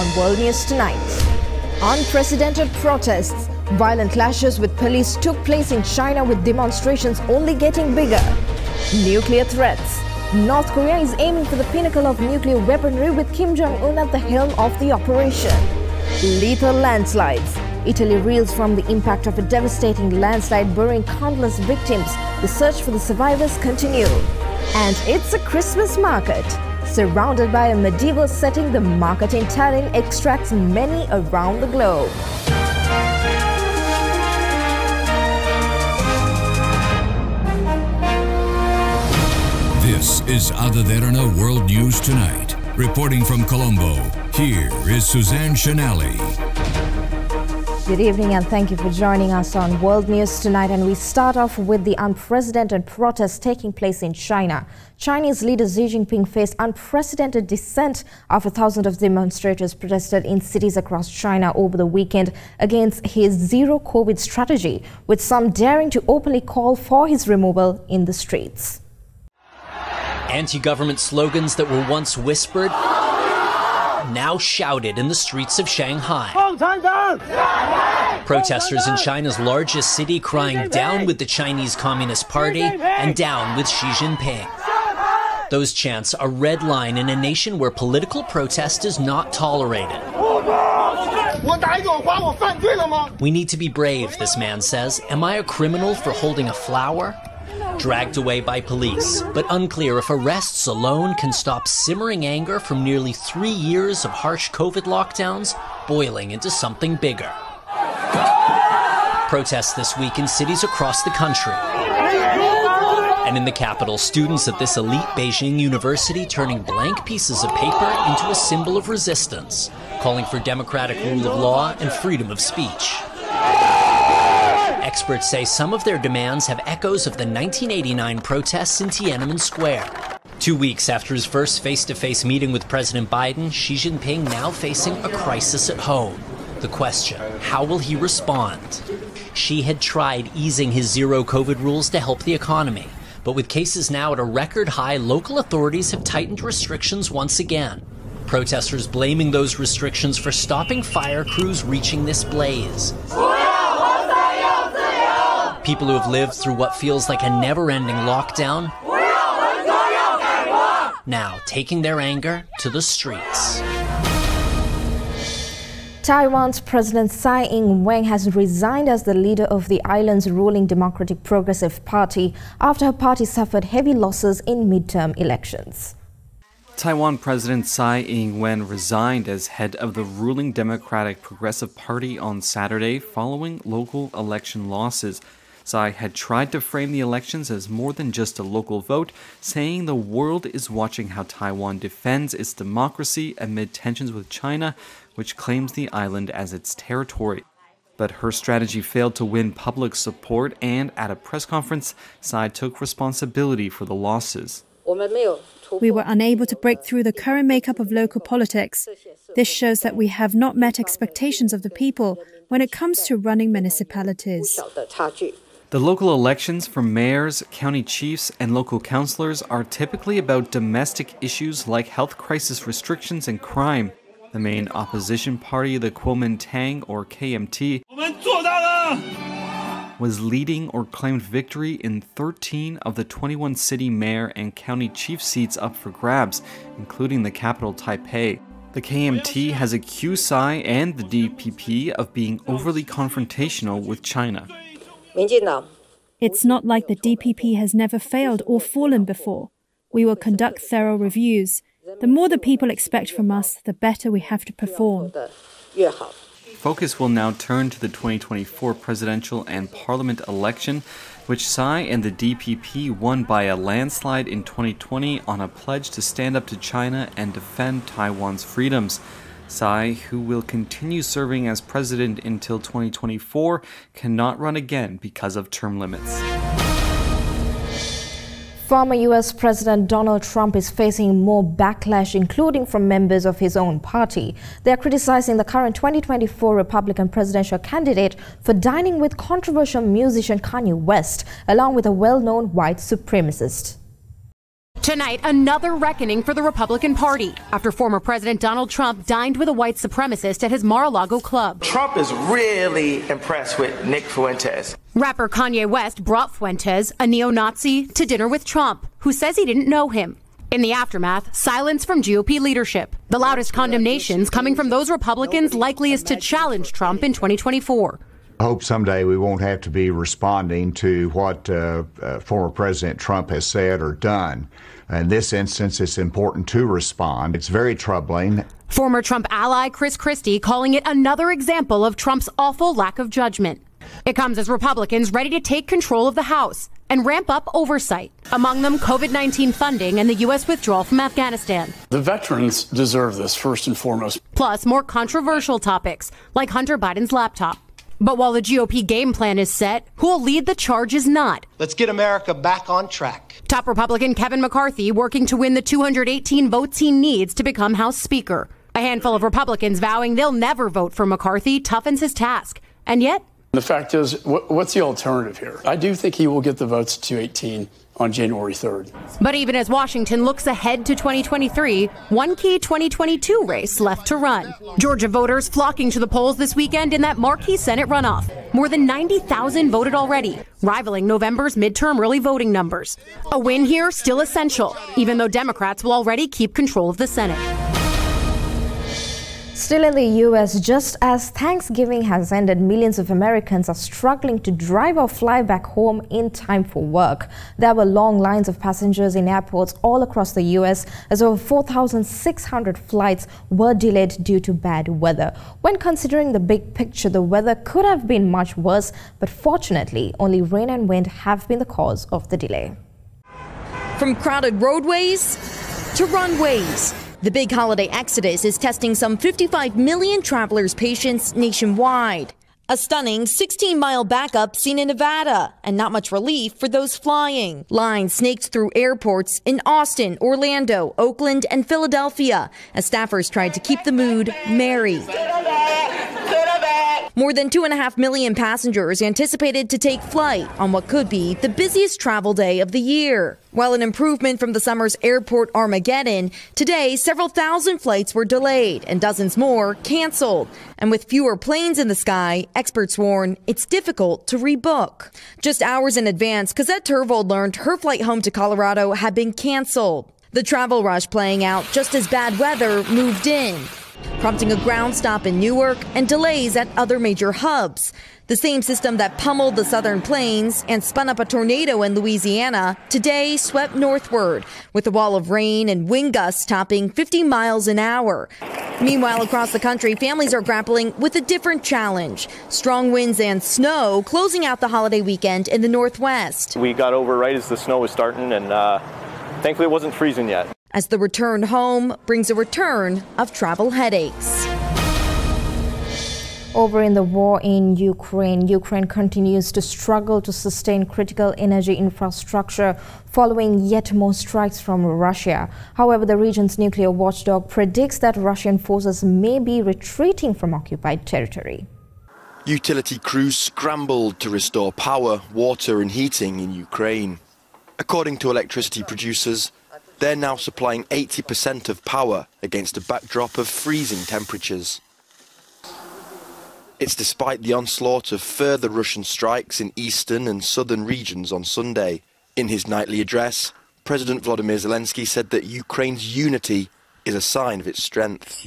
on World News Tonight. Unprecedented protests. Violent clashes with police took place in China, with demonstrations only getting bigger. Nuclear threats. North Korea is aiming for the pinnacle of nuclear weaponry, with Kim Jong-un at the helm of the operation. Lethal landslides. Italy reels from the impact of a devastating landslide burying countless victims. The search for the survivors continues. And it's a Christmas market. Surrounded by a medieval setting, the market in Tallinn attracts many around the globe. This is Ada Derana World News Tonight. Reporting from Colombo, here is Suzanne Chanali. Good evening and thank you for joining us on World News Tonight. And we start off with the unprecedented protests taking place in China. Chinese leader Xi Jinping faced unprecedented dissent after thousands of demonstrators protested in cities across China over the weekend against his zero-COVID strategy, with some daring to openly call for his removal in the streets. Anti-government slogans that were once whispered now shouted in the streets of Shanghai. Protesters in China's largest city crying down with the Chinese Communist Party and down with Xi Jinping. Those chants are a red line in a nation where political protest is not tolerated. We need to be brave, this man says. Am I a criminal for holding a flower? Dragged away by police, but unclear if arrests alone can stop simmering anger from nearly 3 years of harsh COVID lockdowns boiling into something bigger. Protests this week in cities across the country. And in the capital, students at this elite Beijing university turning blank pieces of paper into a symbol of resistance, calling for democratic rule of law and freedom of speech. Experts say some of their demands have echoes of the 1989 protests in Tiananmen Square. 2 weeks after his first face-to-face meeting with President Biden, Xi Jinping now facing a crisis at home. The question, how will he respond? Xi had tried easing his zero-COVID rules to help the economy, but with cases now at a record high, local authorities have tightened restrictions once again. Protesters blaming those restrictions for stopping fire crews reaching this blaze. People who have lived through what feels like a never-ending lockdown, now taking their anger to the streets. Taiwan's President Tsai Ing-wen has resigned as the leader of the island's ruling Democratic Progressive Party after her party suffered heavy losses in midterm elections. Taiwan President Tsai Ing-wen resigned as head of the ruling Democratic Progressive Party on Saturday following local election losses. Tsai had tried to frame the elections as more than just a local vote, saying the world is watching how Taiwan defends its democracy amid tensions with China, which claims the island as its territory. But her strategy failed to win public support, and at a press conference, Tsai took responsibility for the losses. We were unable to break through the current makeup of local politics. This shows that we have not met expectations of the people when it comes to running municipalities. The local elections for mayors, county chiefs, and local councillors are typically about domestic issues like health crisis restrictions and crime. The main opposition party, the Kuomintang or KMT, was leading or claimed victory in 13 of the 21 city mayor and county chief seats up for grabs, including the capital Taipei. The KMT has accused Tsai and the DPP of being overly confrontational with China. It's not like the DPP has never failed or fallen before. We will conduct thorough reviews. The more the people expect from us, the better we have to perform. Focus will now turn to the 2024 presidential and parliament election, which Tsai and the DPP won by a landslide in 2020 on a pledge to stand up to China and defend Taiwan's freedoms. Tsai, who will continue serving as president until 2024, cannot run again because of term limits. Former U.S. President Donald Trump is facing more backlash, including from members of his own party. They are criticizing the current 2024 Republican presidential candidate for dining with controversial musician Kanye West, along with a well-known white supremacist. Tonight, another reckoning for the Republican Party after former President Donald Trump dined with a white supremacist at his Mar-a-Lago club. Trump is really impressed with Nick Fuentes. Rapper Kanye West brought Fuentes, a neo-Nazi, to dinner with Trump, who says he didn't know him. In the aftermath, silence from GOP leadership. The loudest condemnations coming from those Republicans likeliest to challenge Trump in 2024. I hope someday we won't have to be responding to what former President Trump has said or done. In this instance, it's important to respond. It's very troubling. Former Trump ally Chris Christie calling it another example of Trump's awful lack of judgment. It comes as Republicans ready to take control of the House and ramp up oversight. Among them, COVID-19 funding and the U.S. withdrawal from Afghanistan. The veterans deserve this first and foremost. Plus, more controversial topics like Hunter Biden's laptop. But while the GOP game plan is set, who'll lead the charge is not. Let's get America back on track. Top Republican Kevin McCarthy working to win the 218 votes he needs to become House Speaker. A handful of Republicans vowing they'll never vote for McCarthy toughens his task. And yet... the fact is, what's the alternative here? I do think he will get the votes to 218 on January 3rd. But even as Washington looks ahead to 2023, one key 2022 race left to run. Georgia voters flocking to the polls this weekend in that marquee Senate runoff. More than 90,000 voted already, rivaling November's midterm early voting numbers. A win here still essential, even though Democrats will already keep control of the Senate. Still in the U.S., just as Thanksgiving has ended, millions of Americans are struggling to drive or fly back home in time for work. There were long lines of passengers in airports all across the U.S. as over 4,600 flights were delayed due to bad weather. When considering the big picture, the weather could have been much worse, but fortunately, only rain and wind have been the cause of the delay. From crowded roadways to runways, the big holiday exodus is testing some 55 million travelers' patience nationwide. A stunning 16-mile backup seen in Nevada, and not much relief for those flying. Lines snaked through airports in Austin, Orlando, Oakland, and Philadelphia as staffers tried to keep the mood merry. More than 2.5 million passengers anticipated to take flight on what could be the busiest travel day of the year. While an improvement from the summer's airport Armageddon, today several thousand flights were delayed and dozens more canceled. And with fewer planes in the sky, experts warn it's difficult to rebook. Just hours in advance, Cosette Turvold learned her flight home to Colorado had been canceled. The travel rush playing out just as bad weather moved in, prompting a ground stop in Newark and delays at other major hubs. The same system that pummeled the southern plains and spun up a tornado in Louisiana today swept northward with a wall of rain and wind gusts topping 50 miles an hour. Meanwhile, across the country, families are grappling with a different challenge. Strong winds and snow closing out the holiday weekend in the Northwest. We got over right as the snow was starting, and thankfully it wasn't freezing yet. As the return home brings a return of travel headaches. Over in the war in Ukraine, Ukraine continues to struggle to sustain critical energy infrastructure following yet more strikes from Russia. However, the region's nuclear watchdog predicts that Russian forces may be retreating from occupied territory. Utility crews scrambled to restore power, water and heating in Ukraine. According to electricity producers, they're now supplying 80% of power against a backdrop of freezing temperatures. It's despite the onslaught of further Russian strikes in eastern and southern regions on Sunday. In his nightly address, President Vladimir Zelensky said that Ukraine's unity is a sign of its strength.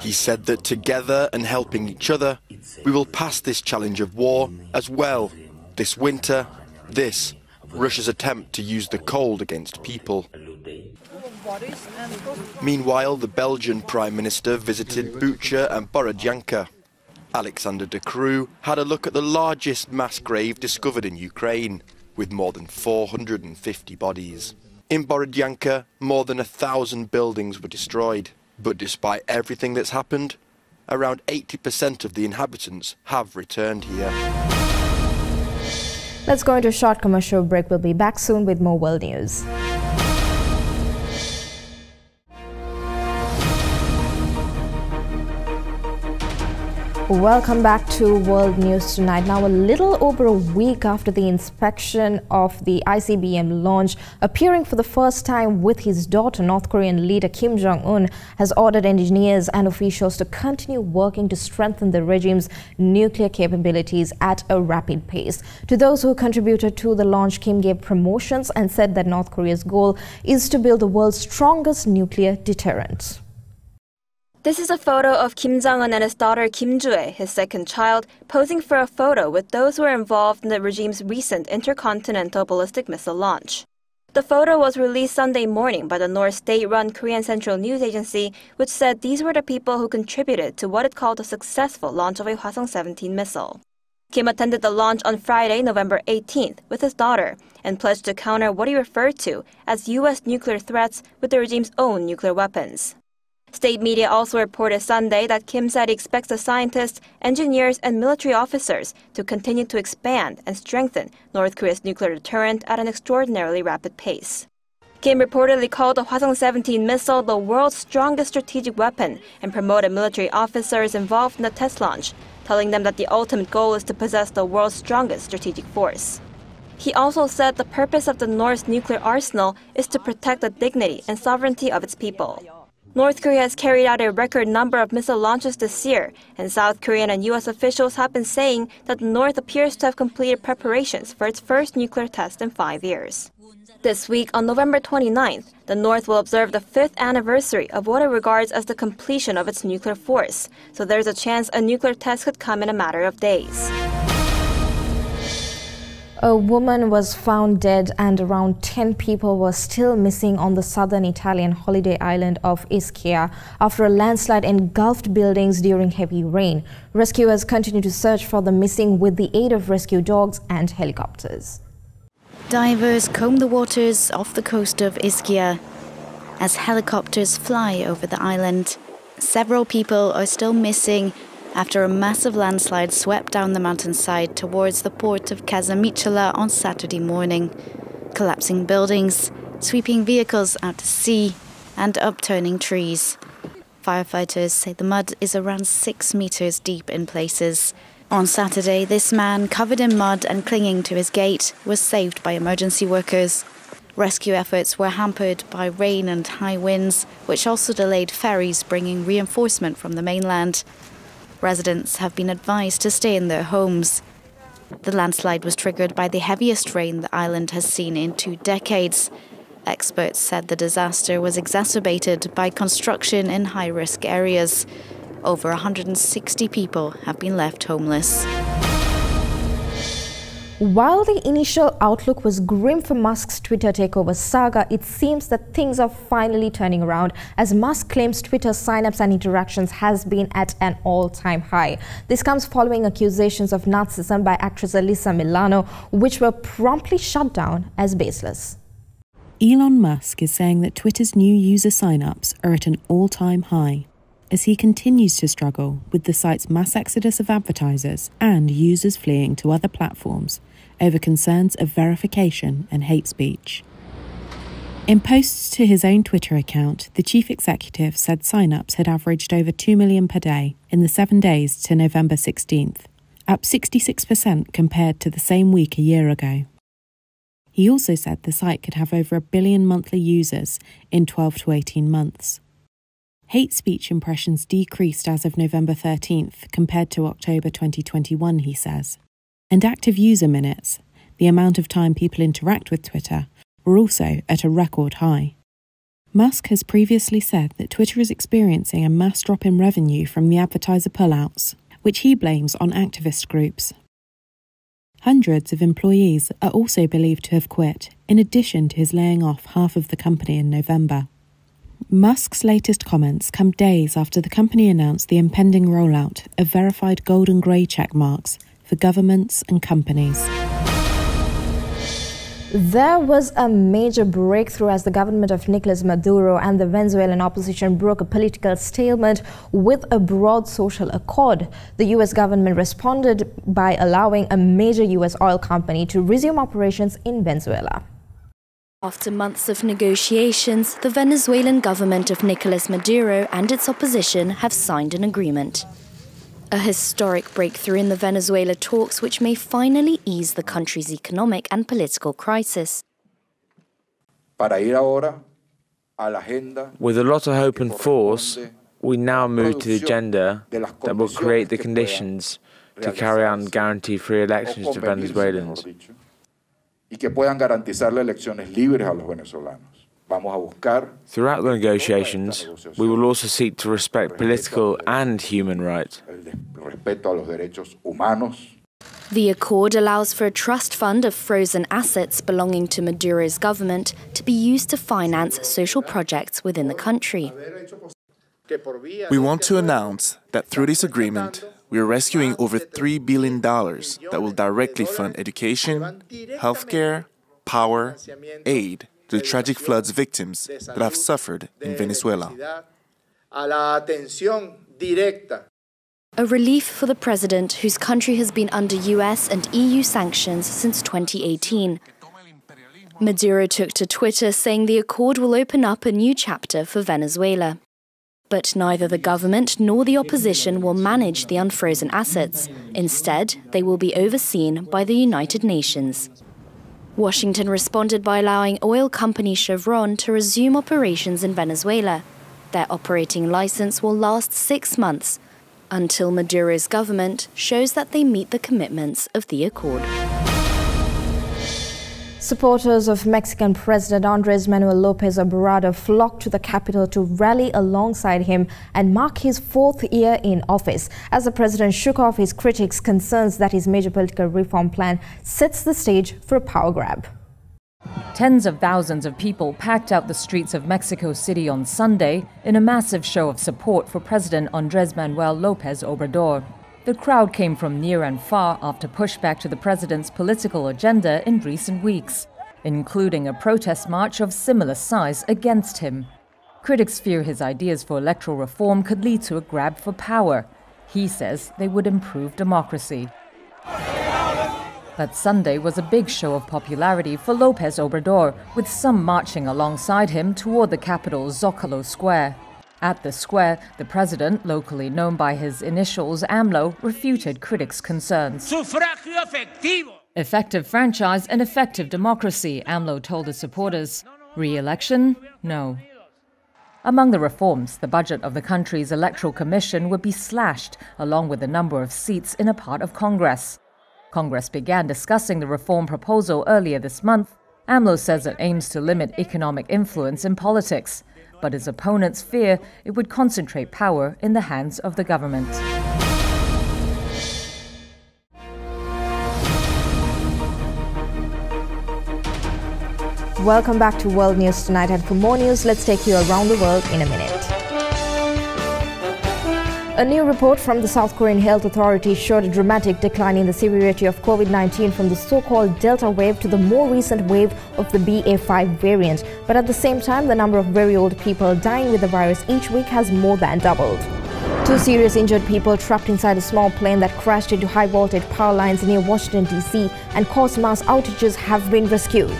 He said that together and helping each other, we will pass this challenge of war as well. This winter, this Russia's attempt to use the cold against people. Meanwhile, the Belgian Prime Minister visited Bucha and Borodyanka. Alexander De Croo had a look at the largest mass grave discovered in Ukraine, with more than 450 bodies. In Borodyanka, more than 1,000 buildings were destroyed. But despite everything that's happened, around 80% of the inhabitants have returned here. Let's go into a short commercial break. We'll be back soon with more world news. Welcome back to World News Tonight. Now, a little over a week after the inspection of the ICBM launch, appearing for the first time with his daughter, North Korean leader Kim Jong-un has ordered engineers and officials to continue working to strengthen the regime's nuclear capabilities at a rapid pace. To those who contributed to the launch, Kim gave promotions and said that North Korea's goal is to build the world's strongest nuclear deterrent. This is a photo of Kim Jong-un and his daughter Kim Ju-ae, his second child, posing for a photo with those who were involved in the regime's recent intercontinental ballistic missile launch. The photo was released Sunday morning by the North state-run Korean Central News Agency, which said these were the people who contributed to what it called a successful launch of a Hwasong-17 missile. Kim attended the launch on Friday, November 18th, with his daughter, and pledged to counter what he referred to as U.S. nuclear threats with the regime's own nuclear weapons. State media also reported Sunday that Kim said he expects the scientists, engineers, and military officers to continue to expand and strengthen North Korea's nuclear deterrent at an extraordinarily rapid pace. Kim reportedly called the Hwasong-17 missile the world's strongest strategic weapon and promoted military officers involved in the test launch, telling them that the ultimate goal is to possess the world's strongest strategic force. He also said the purpose of the North's nuclear arsenal is to protect the dignity and sovereignty of its people. North Korea has carried out a record number of missile launches this year, and South Korean and U.S. officials have been saying that the North appears to have completed preparations for its first nuclear test in 5 years. This week, on November 29th, the North will observe the 5th anniversary of what it regards as the completion of its nuclear force, so there's a chance a nuclear test could come in a matter of days. A woman was found dead and around 10 people were still missing on the southern Italian holiday island of Ischia after a landslide engulfed buildings during heavy rain. Rescuers continue to search for the missing with the aid of rescue dogs and helicopters. Divers comb the waters off the coast of Ischia. As helicopters fly over the island, several people are still missing after a massive landslide swept down the mountainside towards the port of Casamichela on Saturday morning, collapsing buildings, sweeping vehicles out to sea and upturning trees. Firefighters say the mud is around 6 meters deep in places. On Saturday, this man, covered in mud and clinging to his gate, was saved by emergency workers. Rescue efforts were hampered by rain and high winds, which also delayed ferries bringing reinforcement from the mainland. Residents have been advised to stay in their homes. The landslide was triggered by the heaviest rain the island has seen in 2 decades. Experts said the disaster was exacerbated by construction in high-risk areas. Over 160 people have been left homeless. While the initial outlook was grim for Musk's Twitter takeover saga, it seems that things are finally turning around as Musk claims Twitter signups and interactions has been at an all-time high. This comes following accusations of Nazism by actress Alyssa Milano, which were promptly shut down as baseless. Elon Musk is saying that Twitter's new user signups are at an all-time high as he continues to struggle with the site's mass exodus of advertisers and users fleeing to other platforms over concerns of verification and hate speech. In posts to his own Twitter account, the chief executive said sign-ups had averaged over 2 million per day in the 7 days to November 16th, up 66% compared to the same week a year ago. He also said the site could have over 1 billion monthly users in 12 to 18 months. Hate speech impressions decreased as of November 13th compared to October 2021, he says. And active user minutes, the amount of time people interact with Twitter, were also at a record high. Musk has previously said that Twitter is experiencing a mass drop in revenue from the advertiser pullouts, which he blames on activist groups. Hundreds of employees are also believed to have quit, in addition to his laying off half of the company in November. Musk's latest comments come days after the company announced the impending rollout of verified gold and grey check marks for governments and companies. There was a major breakthrough as the government of Nicolas Maduro and the Venezuelan opposition broke a political stalemate with a broad social accord. The U.S. government responded by allowing a major U.S. oil company to resume operations in Venezuela. After months of negotiations, the Venezuelan government of Nicolas Maduro and its opposition have signed an agreement. A historic breakthrough in the Venezuela talks which may finally ease the country's economic and political crisis. With a lot of hope and force, we now move to the agenda that will create the conditions to carry on guarantee free elections to Venezuelans. Throughout the negotiations, we will also seek to respect political and human rights. The accord allows for a trust fund of frozen assets belonging to Maduro's government to be used to finance social projects within the country. We want to announce that through this agreement, we are rescuing over $3 billion that will directly fund education, healthcare, power, aid to the tragic floods victims that have suffered in Venezuela. A relief for the president, whose country has been under US and EU sanctions since 2018. Maduro took to Twitter saying the accord will open up a new chapter for Venezuela. But neither the government nor the opposition will manage the unfrozen assets. Instead, they will be overseen by the United Nations. Washington responded by allowing oil company Chevron to resume operations in Venezuela. Their operating license will last 6 months, until Maduro's government shows that they meet the commitments of the accord. Supporters of Mexican President Andres Manuel Lopez Obrador flocked to the capital to rally alongside him and mark his 4th year in office, as the president shook off his critics' concerns that his major political reform plan sets the stage for a power grab. Tens of thousands of people packed out the streets of Mexico City on Sunday in a massive show of support for President Andres Manuel Lopez Obrador. The crowd came from near and far after pushback to the president's political agenda in recent weeks, including a protest march of similar size against him. Critics fear his ideas for electoral reform could lead to a grab for power. He says they would improve democracy. But Sunday was a big show of popularity for Lopez Obrador, with some marching alongside him toward the capital's Zócalo Square. At the square, the president, locally known by his initials AMLO, refuted critics' concerns. Effective franchise and effective democracy, AMLO told his supporters. Re-election? No. Among the reforms, the budget of the country's electoral commission would be slashed, along with the number of seats in a part of Congress. Congress began discussing the reform proposal earlier this month. AMLO says it aims to limit economic influence in politics, but his opponents fear it would concentrate power in the hands of the government. Welcome back to World News Tonight, and for more news, let's take you around the world in a minute. A new report from the South Korean Health Authority showed a dramatic decline in the severity of COVID-19 from the so-called Delta wave to the more recent wave of the BA.5 variant. But at the same time, the number of very old people dying with the virus each week has more than doubled. 2 serious injured people trapped inside a small plane that crashed into high-voltage power lines near Washington, D.C. and caused mass outages have been rescued.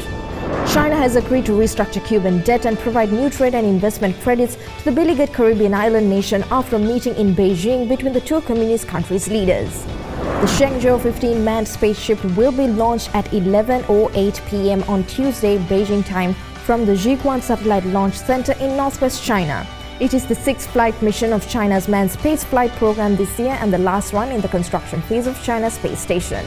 China has agreed to restructure Cuban debt and provide new trade and investment credits to the beleaguered Caribbean island nation after a meeting in Beijing between the 2 communist countries' leaders. The Shenzhou 15 manned spaceship will be launched at 11:08 p.m. on Tuesday, Beijing time, from the Zhiguan Satellite Launch Center in northwest China. It is the 6th flight mission of China's manned space flight program this year and the last one in the construction phase of China's space station.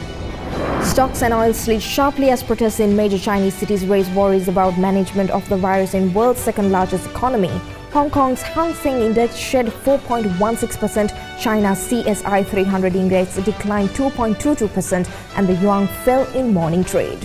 Stocks and oil slid sharply as protests in major Chinese cities raise worries about management of the virus in world's second-largest economy. Hong Kong's Hang Seng Index shed 4.16%, China's CSI 300 Index declined 2.22%, and the yuan fell in morning trade.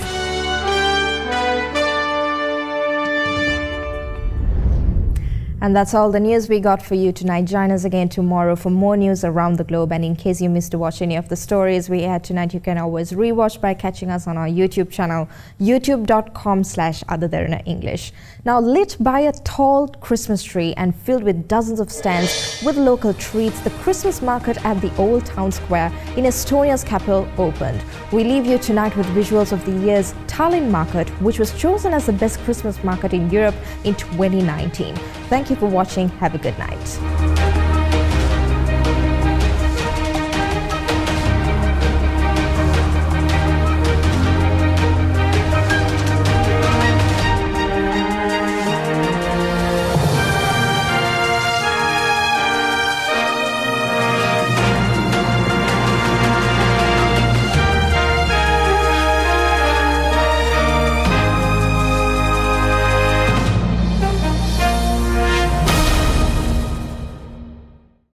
And that's all the news we got for you tonight. Join us again tomorrow for more news around the globe. And in case you missed to watch any of the stories we had tonight, you can always rewatch by catching us on our YouTube channel, youtube.com/AdaDeranaEnglish. Now, lit by a tall Christmas tree and filled with dozens of stands with local treats, the Christmas market at the Old Town Square in Estonia's capital opened. We leave you tonight with visuals of the year's Tallinn market, which was chosen as the best Christmas market in Europe in 2019. Thank you for watching. Have a good night.